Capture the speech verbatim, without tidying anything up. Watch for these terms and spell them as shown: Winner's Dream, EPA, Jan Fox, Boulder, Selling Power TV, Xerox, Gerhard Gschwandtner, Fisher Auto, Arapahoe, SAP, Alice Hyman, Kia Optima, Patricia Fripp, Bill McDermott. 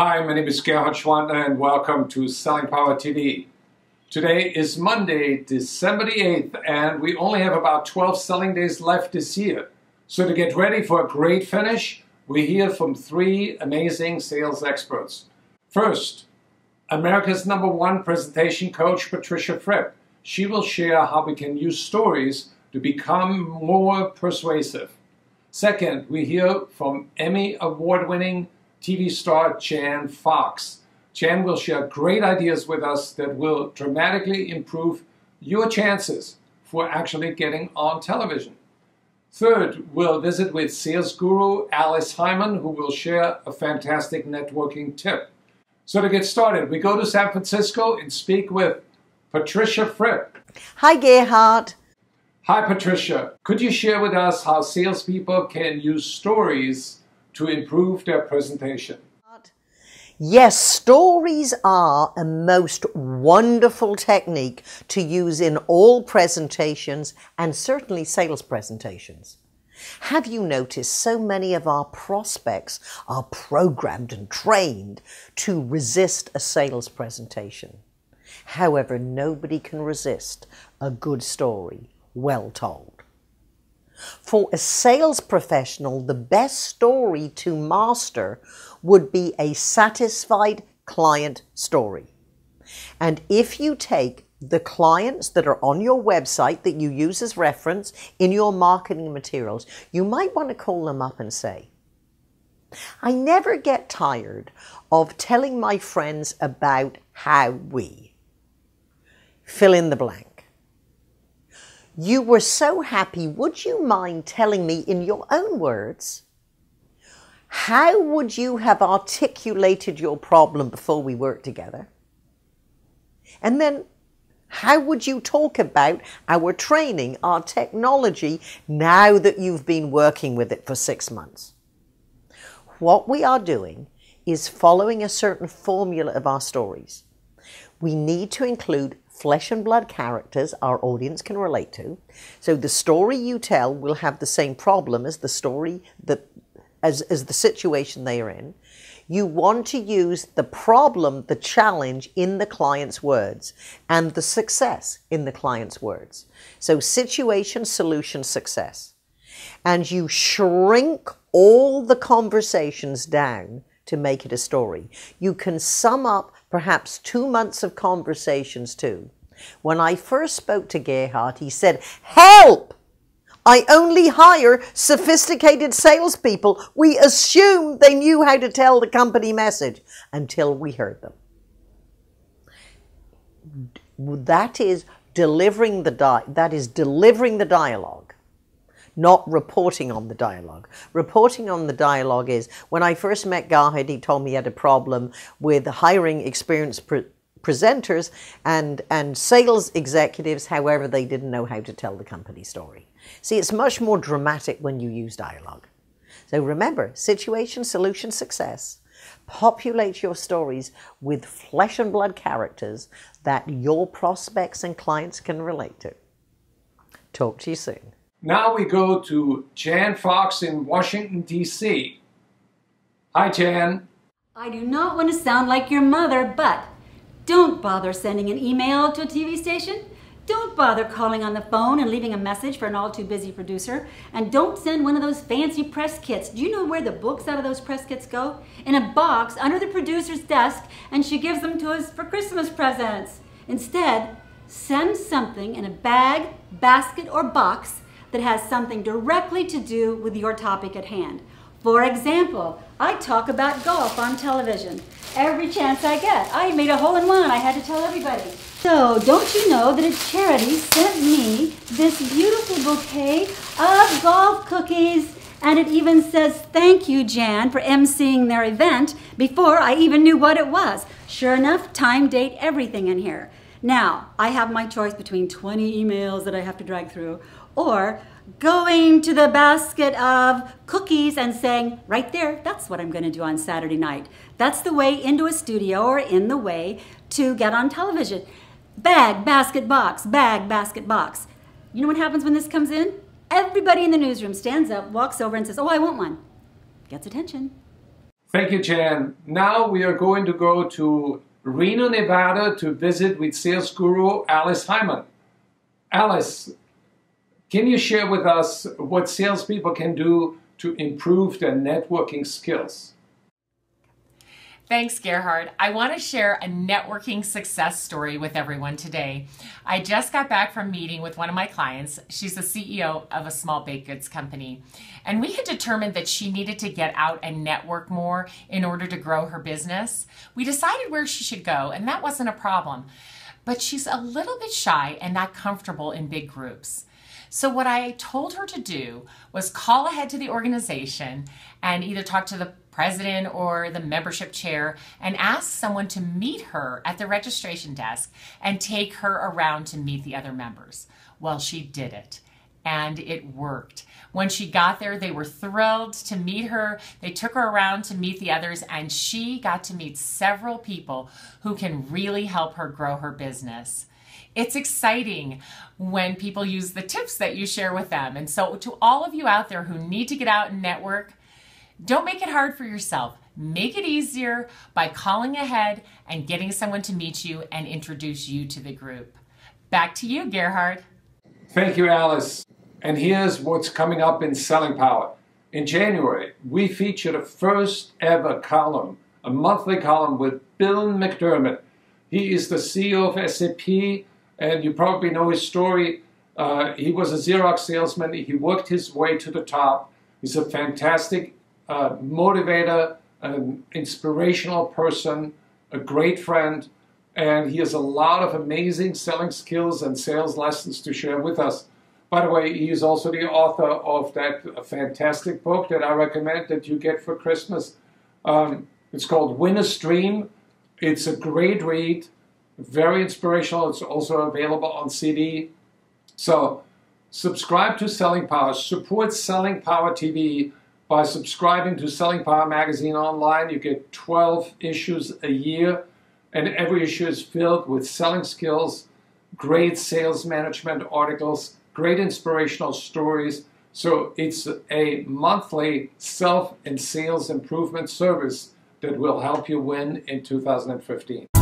Hi, my name is Gerhard Gschwandtner and welcome to Selling Power T V. Today is Monday, December the eighth, and we only have about twelve selling days left this year. So to get ready for a great finish, we hear from three amazing sales experts. First, America's number one presentation coach, Patricia Fripp. She will share how we can use stories to become more persuasive. Second, we hear from Emmy award-winning T V star Jan Fox. Jan will share great ideas with us that will dramatically improve your chances for actually getting on television. Third, we'll visit with sales guru Alice Hyman, who will share a fantastic networking tip. So to get started, we go to San Francisco and speak with Patricia Fripp. Hi, Gerhard. Hi, Patricia. Could you share with us how salespeople can use stories to improve their presentation? Yes, stories are a most wonderful technique to use in all presentations and certainly sales presentations. Have you noticed so many of our prospects are programmed and trained to resist a sales presentation? However, nobody can resist a good story well told. For a sales professional, the best story to master would be a satisfied client story. And if you take the clients that are on your website that you use as reference in your marketing materials, you might want to call them up and say, I never get tired of telling my friends about how we fill in the blank. You were so happy, would you mind telling me in your own words, how would you have articulated your problem before we worked together? And then how would you talk about our training, our technology, now that you've been working with it for six months? What we are doing is following a certain formula of our stories. We need to include flesh and blood characters our audience can relate to. So the story you tell will have the same problem as the story, that, as, as the situation they are in. You want to use the problem, the challenge in the client's words and the success in the client's words. So situation, solution, success. And you shrink all the conversations down to make it a story. You can sum up perhaps two months of conversations too. When I first spoke to Gerhard, he said, help! I only hire sophisticated salespeople. We assumed they knew how to tell the company message until we heard them. That is delivering the di that is delivering the dialogue, not reporting on the dialogue. Reporting on the dialogue is, when I first met Gerhard, he told me he had a problem with hiring experienced pre presenters and, and sales executives. However, they didn't know how to tell the company story. See, it's much more dramatic when you use dialogue. So remember, situation, solution, success. Populate your stories with flesh and blood characters that your prospects and clients can relate to. Talk to you soon. Now we go to Jan Fox in Washington, D C Hi, Jan. I do not want to sound like your mother, but don't bother sending an email to a T V station. Don't bother calling on the phone and leaving a message for an all-too-busy producer. And don't send one of those fancy press kits. Do you know where the books out of those press kits go? In a box under the producer's desk, and she gives them to us for Christmas presents. Instead, send something in a bag, basket, or box that has something directly to do with your topic at hand. For example, I talk about golf on television. Every chance I get, I made a hole-in-one, I had to tell everybody. So don't you know that a charity sent me this beautiful bouquet of golf cookies, and it even says, thank you, Jan, for emceeing their event, before I even knew what it was. Sure enough, time, date, everything in here. Now, I have my choice between twenty emails that I have to drag through, or going to the basket of cookies and saying, right there, that's what I'm going to do on Saturday night. That's the way into a studio, or in the way to get on television. Bag, basket, box, bag, basket, box. You know what happens when this comes in? Everybody in the newsroom stands up, walks over and says, oh, I want one. Gets attention. Thank you, Jan. Now we are going to go to Reno, Nevada to visit with sales guru Alice Hyman. Alice, can you share with us what salespeople can do to improve their networking skills? Thanks, Gerhard. I want to share a networking success story with everyone today. I just got back from meeting with one of my clients. She's the C E O of a small baked goods company. And we had determined that she needed to get out and network more in order to grow her business. We decided where she should go, and that wasn't a problem. But she's a little bit shy and not comfortable in big groups. So what I told her to do was call ahead to the organization and either talk to the president or the membership chair and ask someone to meet her at the registration desk and take her around to meet the other members. Well, she did it. And it worked. When she got there, they were thrilled to meet her. They took her around to meet the others, and she got to meet several people who can really help her grow her business. It's exciting when people use the tips that you share with them. And so to all of you out there who need to get out and network, don't make it hard for yourself. Make it easier by calling ahead and getting someone to meet you and introduce you to the group. Back to you, Gerhard. Thank you, Alice. And here's what's coming up in Selling Power. In January, we feature the first ever column, a monthly column with Bill McDermott. He is the C E O of S A P, and you probably know his story. Uh, he was a Xerox salesman. He worked his way to the top. He's a fantastic uh, motivator, an inspirational person, a great friend, and he has a lot of amazing selling skills and sales lessons to share with us. By the way, he is also the author of that fantastic book that I recommend that you get for Christmas. Um, it's called Winner's Dream. It's a great read, very inspirational. It's also available on C D. So subscribe to Selling Power. Support Selling Power T V by subscribing to Selling Power magazine online. You get twelve issues a year, and every issue is filled with selling skills, great sales management articles, great inspirational stories. So it's a monthly self and sales improvement service that will help you win in two thousand fifteen.